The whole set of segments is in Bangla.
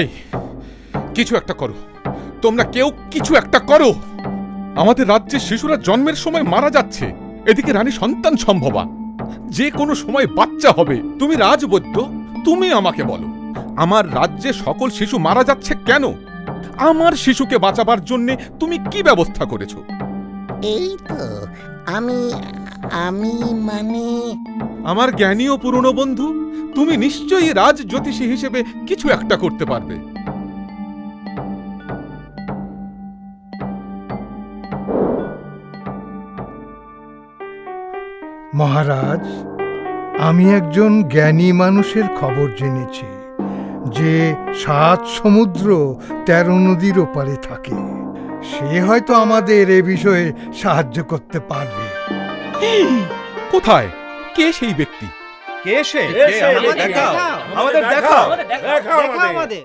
এই কিছু একটা করো, তোমরা কেউ কিছু একটা করো। আমাদের রাজ্যে শিশুরা জন্মের সময় মারা যাচ্ছে, এদিকে রানী সন্তান সম্ভবা, যে কোনো সময় বাচ্চা হবে। তুমি রাজবৈদ্য, তুমি আমাকে বলো আমার রাজ্যে সকল শিশু মারা যাচ্ছে কেন? আমার শিশুকে বাঁচাবার জন্য তুমি কি ব্যবস্থা করেছো? এই তো আমি মানে আমার জ্ঞানীয় পুরনো বন্ধু, তুমি নিশ্চয়ই রাজ জ্যোতিষী হিসেবে কিছু একটা করতে পারবে। মহারাজ, আমি একজন জ্ঞানী মানুষের খবর জেনেছি যে 7 সমুদ্র 13 নদীর ওপারে থাকে। সে হয়তো আমাদের এ বিষয়ে সাহায্য করতে পারবে। কোথায়? কে সেই ব্যক্তি? কে সে? আমাদের দেখাও, আমাদের।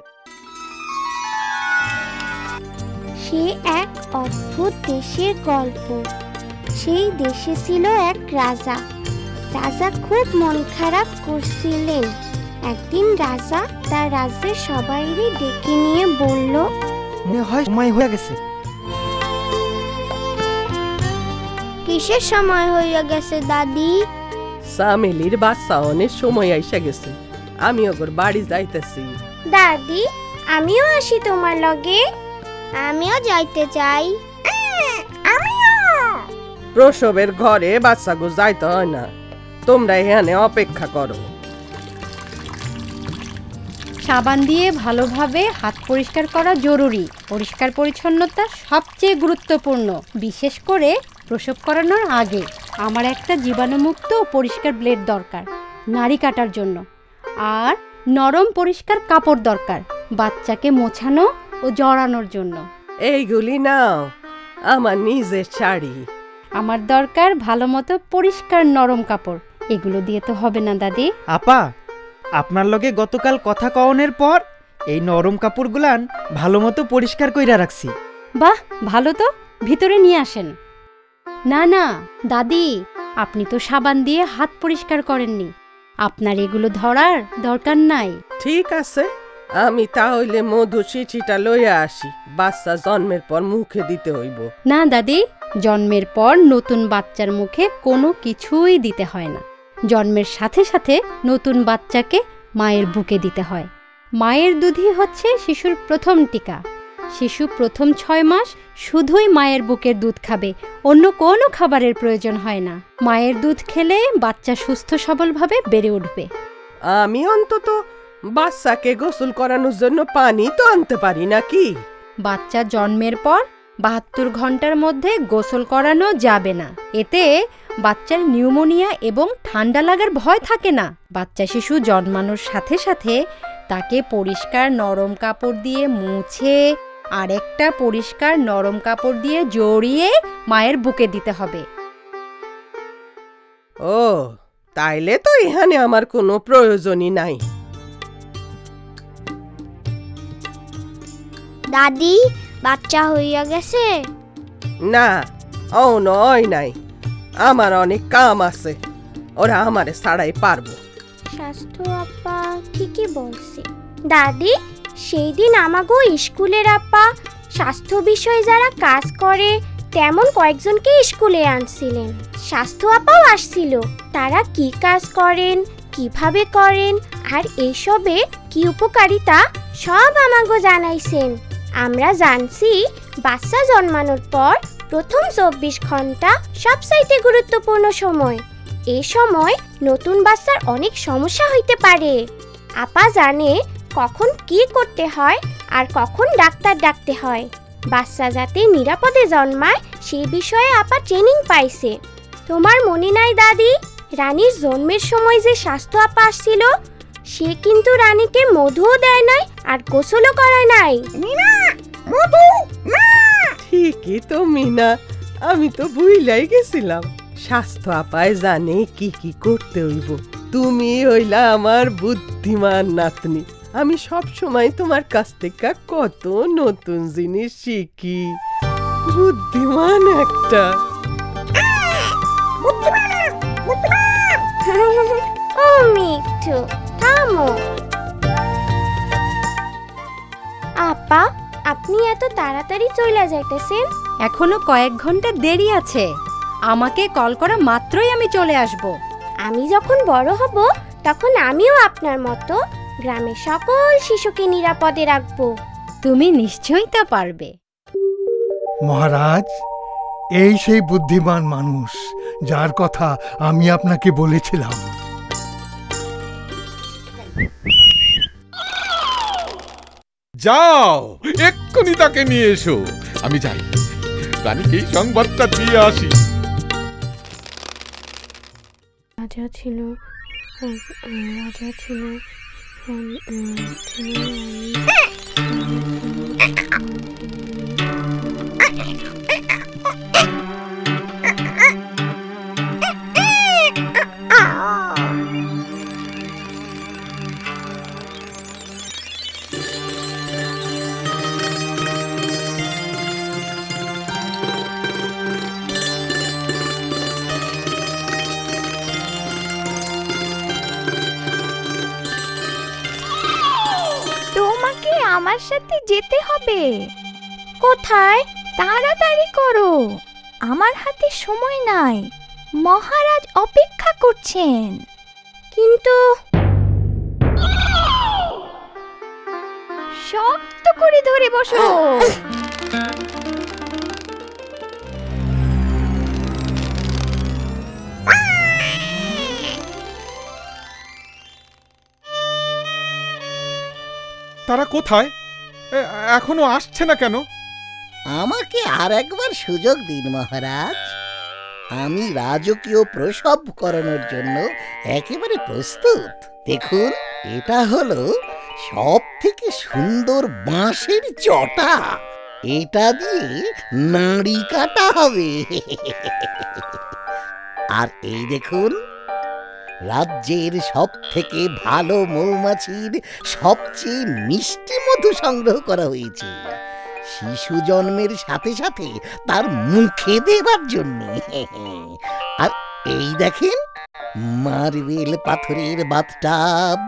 সে এক অদ্ভুত দেশের গল্প। সেই দেশে ছিল এক রাজা। রাজা খুব মন খারাপ করছিলেন। একদিন রাজা তার রাজ্যের সবাইকে ডেকে নিয়ে বলল, মনে হয় সময় হয়ে গেছে। কিসের সময় হয়ে গেছে দাদি? সামিলির বাচ্চা অনেক সময় আইসা গেছে, আমি ওর বাড়ি যাইতেছি। দাদি, আমিও আসি তোমার লগে? আমিও যাইতে চাই। প্রসবের ঘরে বাচ্চাগো যাইতে হয় না, তোমরা এখানে অপেক্ষা করো। সাবান দিয়ে ভালোভাবে হাত পরিষ্কার করা জরুরি। পরিষ্কার পরিচ্ছন্নতা সবচেয়ে গুরুত্বপূর্ণ, বিশেষ করে প্রসব করানোর আগে। আমার একটা জীবাণুমুক্ত পরিষ্কার ব্লেড দরকার নাড়ি কাটার জন্য, আর নরম পরিষ্কার কাপড় দরকার বাচ্চাকে মোছানো ও জড়ানোর জন্য। এইগুলি নাও, আমার নিজের শাড়ি। আমার দরকার ভালো মতো পরিষ্কার নরম কাপড়, এগুলো দিয়ে তো হবে না দাদি। আপা, আপনার লগে গতকাল কথা কওনের পর এই নরম কাপড়গুলান ভালো মতো পরিষ্কার কইরা রাখছি। বাহ, ভালো তো, ভিতরে নিয়ে আসেন। না না দাদি, আপনি তো সাবান দিয়ে হাত পরিষ্কার করেননি, আপনার এগুলো ধরার দরকার নাই। ঠিক আছে, আমি তাহলে মধু চিঠিটা লইয়া আসি। বাচ্চা জন্মের পর মুখে দিতে হইব না দাদি? জন্মের পর নতুন বাচ্চার মুখে কোনো কিছুই দিতে হয় না, জন্মের সাথে সাথে নতুন বাচ্চাকে মায়ের বুকে দিতে হয়। মায়ের দুধই হচ্ছে শিশুর প্রথম টিকা। শিশু প্রথম 6 মাস শুধুই মায়ের বুকের দুধ খাবে, অন্য কোনো খাবারের প্রয়োজন হয় না। মায়ের দুধ খেলে বাচ্চা সুস্থ সবলভাবে বেড়ে উঠবে। আমি অন্তত বাচ্চাকে গোসল করানোর জন্য পানি তো আনতে পারি নাকি? বাচ্চা জন্মের পর 72 ঘন্টার মধ্যে গোসল করানো যাবে না, এতে বাচ্চার নিউমোনিয়া এবং ঠান্ডা লাগার ভয় থাকে না। বাচ্চা শিশু জন্মানোর সাথে সাথে তাকে পরিষ্কার নরম কাপড় দিয়ে মুছে আরেকটা পরিষ্কার নরম কাপড় দিয়ে জড়িয়ে মায়ের বুকে দিতে হবে। ও, তাইলে তো এখানে আমার কোনো প্রয়োজনই নাই। দাদি, বাচ্চা হইয়া গেছে? না, ও নয় নাই, আমার অনেক কাম আছে, ওরা আমারে ছাড়াই পারবো। স্বাস্থ্য আপা ঠিকই বলছে দাদি। সেই দিন আমাগো স্কুলের আপা স্বাস্থ্য বিষয়ে যারা কাজ করে তেমন কয়েকজনকে স্কুলে আনছিলেন। স্বাস্থ্য আপাও আসছিল। তারা কি কাজ করেন, কিভাবে করেন আর এইসবে কি উপকারিতা সব আমাগো জানাইছেন। আমরা জানছি বাচ্চা জন্মানোর পর প্রথম 24 ঘন্টা সবচাইতে গুরুত্বপূর্ণ সময়। এ সময় নতুন বাচ্চার অনেক সমস্যা হইতে পারে। আপা জানে কখন কি করতে হয় আর কখন ডাক্তার ডাকতে হয়। বাচ্চা যাতে নিরাপদে জন্মায় সে বিষয়ে আপা ট্রেনিং পাইছে। তোমার মনে নাই দাদি, রানীর জন্মের সময় যে স্বাস্থ্য আপা আসছিল, সে কিন্তু রানীকে মধুও দেয় নাই আর গোসলও করায় নাই। ঠিকই তো মিনা, আমি তো ভুলাই গেছিলাম। স্বাস্থ্য আপায় জানে কি কি করতে হইব। তুমি হইলা আমার বুদ্ধিমান নাতনি, আমি সব সময় তোমার কাছ থেকে কত নতুন জিনিস শিখি। বুদ্ধিমান একটা। ও মিঠু, থামো। এত তাড়াতাড়ি চলে যাইতেছেন? এখনো কয়েক ঘন্টা দেরি আছে, আমাকে কল করা মাত্রই আমি চলে আসব। আমি যখন বড় হব তখন আমিও আপনার মতো গ্রামের সকল শিশুকে নিরাপদে রাখব। তুমি নিশ্চয়ই তা পারবে। মহারাজ, এই সেই বুদ্ধিমান মানুষ যার কথা আমি আপনাকে বলেছিলাম। যাও, এক্ষুনি তাকে নিয়ে এসো। আমি যাই, রানীকে এই সংবাদটা দিয়ে আসি। রাজা ছিল সাথে যেতে হবে। কোথায়? তাড়াতাড়ি করো, আমার হাতে সময় নাই, মহারাজ অপেক্ষা করছেন। কিন্তু শক্ত করে ধরে বসো। তারা কোথায়? এখনো আসছে না কেন? আমাকে আর একবার সুযোগ দিন মহারাজ, আমি রাজকীয় প্রসব করানোর জন্য একেবারে প্রস্তুত। দেখুন, এটা হলো সবথেকে সুন্দর বাঁশের চটা, এটা দিয়ে নাড়ি কাটা হবে। আর এই দেখুন, রাজ্যের সবথেকে ভালো মৌমাছির সবচেয়ে মিষ্টি মধু সংগ্রহ করা হয়েছে, শিশু জন্মের সাথে সাথে তার মুখে দেবার জন্য। আর এই দেখেন, মার্বেল পাথরের বাথটাব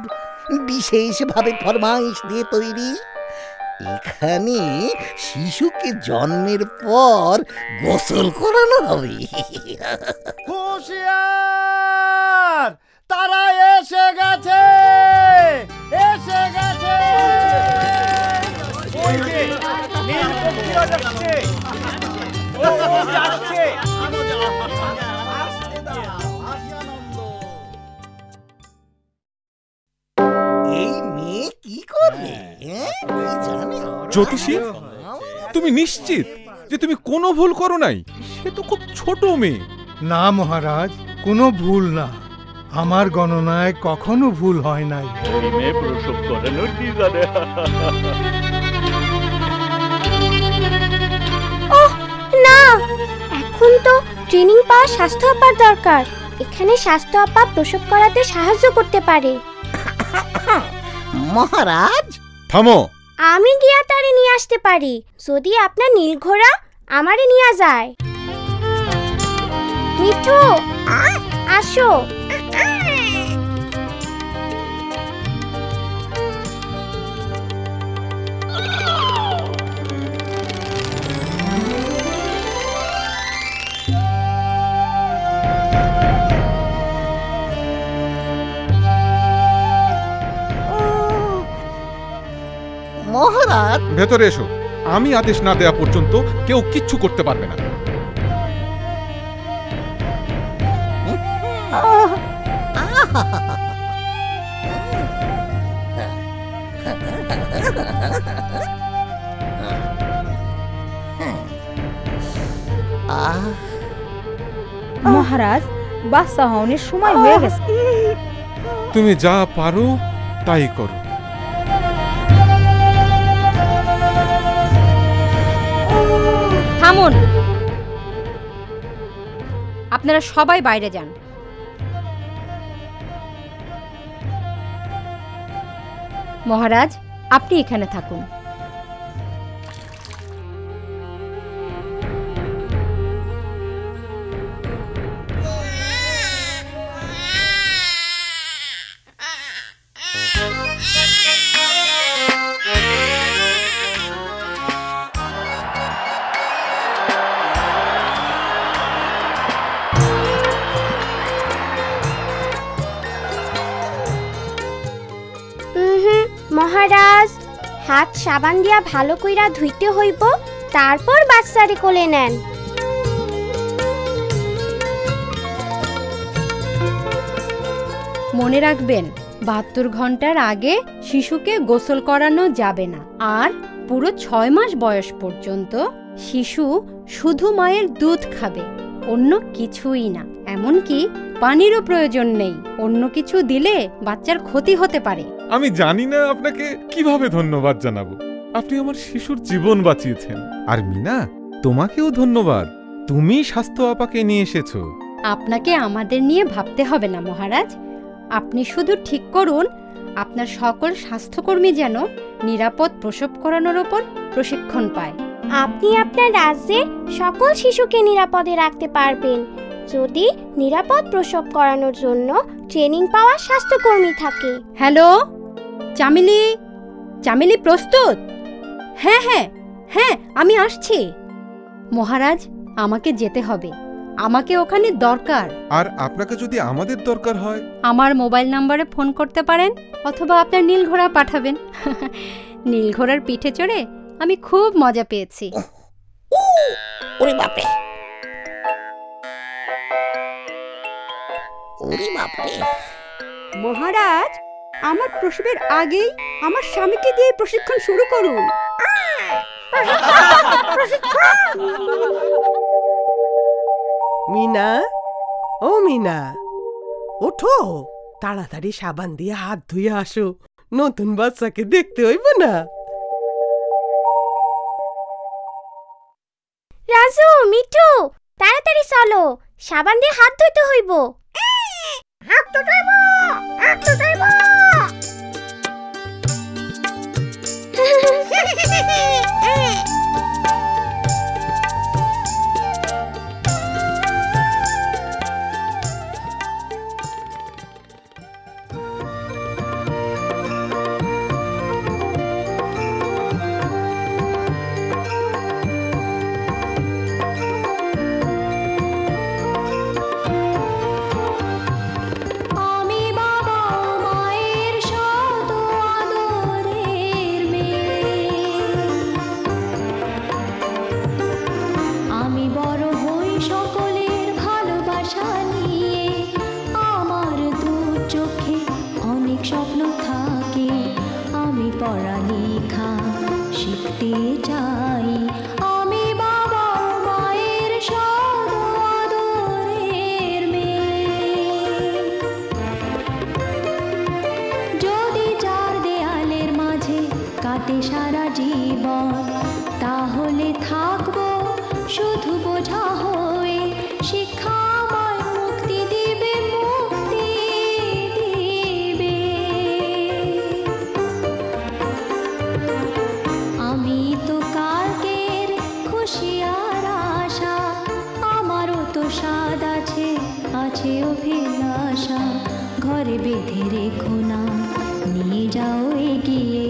বিশেষভাবে ফরমাইশ দিয়ে তৈরি। এখানে শিশুকে জন্মের পর গোসল করানো হবে। হুঁশিয়ার, তারা এসে গেছে, এসে গেছে। এই মেয়ে কি করবে? জ্যোতিষী, তুমি নিশ্চিত যে তুমি কোনো ভুল করো নাই? সে তো খুব ছোট মেয়ে। না মহারাজ, কোনো ভুল না, আমার গণনায় কখনো ভুল হয় নাই। না, এখন তো ট্রেনিং পাওয়া স্বাস্থ্য আপার দরকার, এখানে স্বাস্থ্য আপা প্রসব করাতে সাহায্য করতে পারে। মহারাজ থামো, আমি গিয়া তারে নিয়ে আসতে পারি, যদি আপনার নীল ঘোড়া আমারে নিয়ে যায়। মিঠু আসো। মহারাজ, ভেতরে এসো। আমি আদেশ না দেয়া পর্যন্ত কেউ কিচ্ছু করতে পারবে না। মহারাজ, বাচ্চা হওয়ার সময় হয়ে গেছে। তুমি যা পারো তাই করো। থামুন, আপনারা সবাই বাইরে যান। মহারাজ, আপনি এখানে থাকুন। हाथ साबान दिया भालो कइरा धुइते हइब। तारपर बाच्चारे कोले नेन। मने राखबेन 72 घंटार आगे शिशुके गोसल करानो जाबे ना। आर पुरो 6 मास बयस पर्यन्त शिशु शुधु मायेर दूध खाबे, अन्य किछुई ना। एमनकि पानीरो प्रयोजन नेई। अन्य किछु दिले बाच्चार क्षति होते पारे। आमी जानि ना आपनाके किभाबे धन्यवाद जानाबो। आपनि आमार शिशुर जीवन बाँचिয়েছেন। आर मीना तोमाकेओ धन्यवाद, तुमी स्वास्थ्य आपाके निये एसेছো। आपनाके आमादेर निये भाबते होबे ना महाराज। आपनि शुधु ठीक करुन आपनार सकल स्वास्थ्यकर्मी जेन निरापद प्रसव करानोर ओपर प्रशिक्षण पाय। আপনি আপনার রাজ্যের সকল শিশুকে নিরাপদে রাখতে পারবেন যদি নিরাপদ প্রসব করানোর জন্য ট্রেনিং পাওয়া স্বাস্থ্যকর্মী থাকে। হ্যালো চামেলি, চামেলি প্রস্তুত? হ্যাঁ হ্যাঁ হ্যাঁ আমি আসছি। মহারাজ আমাকে যেতে হবে, আমাকে ওখানে দরকার। আর আপনাকে যদি আমাদের দরকার হয় আমার মোবাইল নম্বরে ফোন করতে পারেন অথবা আপনার নীলঘোড়া পাঠাবেন। নীলঘোড়ার পিঠে চড়ে আমি খুব মজা পেয়েছি। ওরে বাপ রে, ওরে বাপ রে। মহারাজ আমার প্রসবের আগেই আমার স্বামীকে দিয়ে প্রশিক্ষণ শুরু করুন। মিনা, ও মিনা ওঠো, তাড়াতাড়ি সাবান দিয়ে হাত ধুয়ে আসো, নতুন বাচ্চাকে দেখতে হইব না। রাজু, মিঠু তাড়াতাড়ি চলো, সাবান দিয়ে হাত ধুইতে হইব। হাত তো ধুইব, হাত তো ধুইব। ঘরে বেঁধে রেখো না, নিয়ে যাও এগিয়ে।